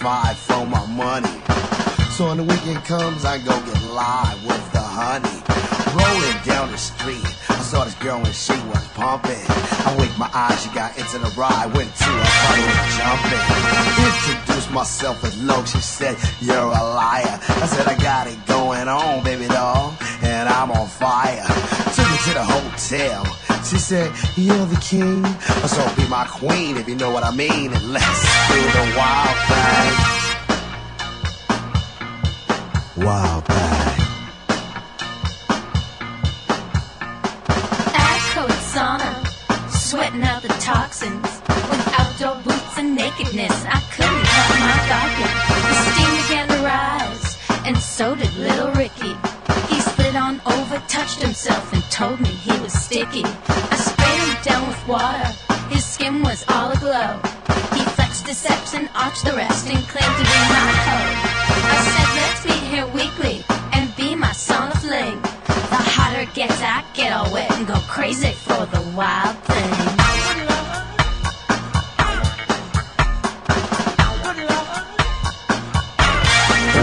five for my money. So when the weekend comes, I go get live with the honey. Rolling down the street, I saw this girl and she was pumping. I winked my eyes, she got into the ride, went to a funny jumping. Introduced myself as Loke, she said, "You're a liar." I said, "I got it going on, baby doll, and I'm on fire." Took her to the hotel. She said, "You're the king, so be my queen if you know what I mean, and let's do the wild thing." Wild bag. Ad coat sauna, sweating out the toxins. With outdoor boots and nakedness, I couldn't help my garden. The steam began to rise, and so did little Ricky. He slid on over, touched himself, and told me he was sticky. I sprayed him down with water, his skin was all aglow. He flexed his steps and arched the rest, and claimed to be my hoe. I said, "Let's meet here weekly and be my sauna fling. The hotter it gets, I get all wet and go crazy for the wild thing."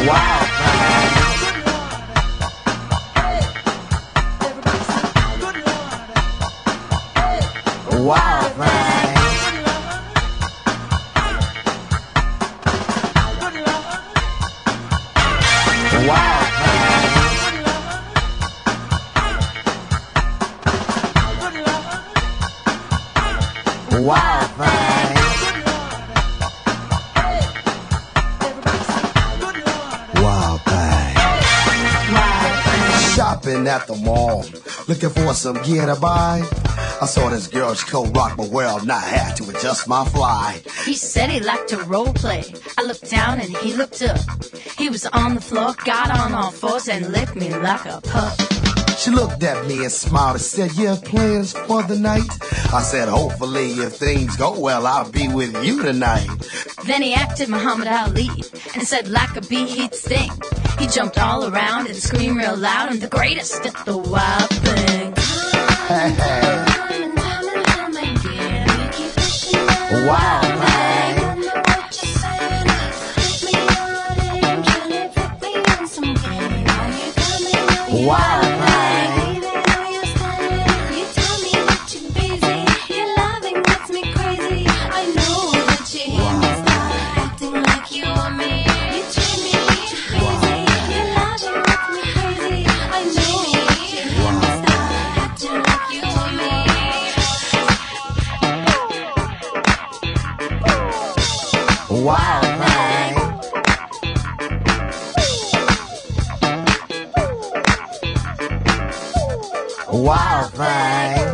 Wild thing. Wild thing. Wild thing. Wild thing. Shopping at the mall, looking for some gear to buy. I saw this girl, she could rock my world, not had to adjust my fly. He said he liked to role play. I looked down and he looked up. He was on the floor, got on all fours and licked me like a pup. She looked at me and smiled and said, "You have plans for the night?" I said, "Hopefully if things go well, I'll be with you tonight." Then he acted Muhammad Ali and said like a bee he'd sting. He jumped all around and screamed real loud, "I'm the greatest at the wild thing." Wild thing. Wild thing. Wild thing. Wild thing.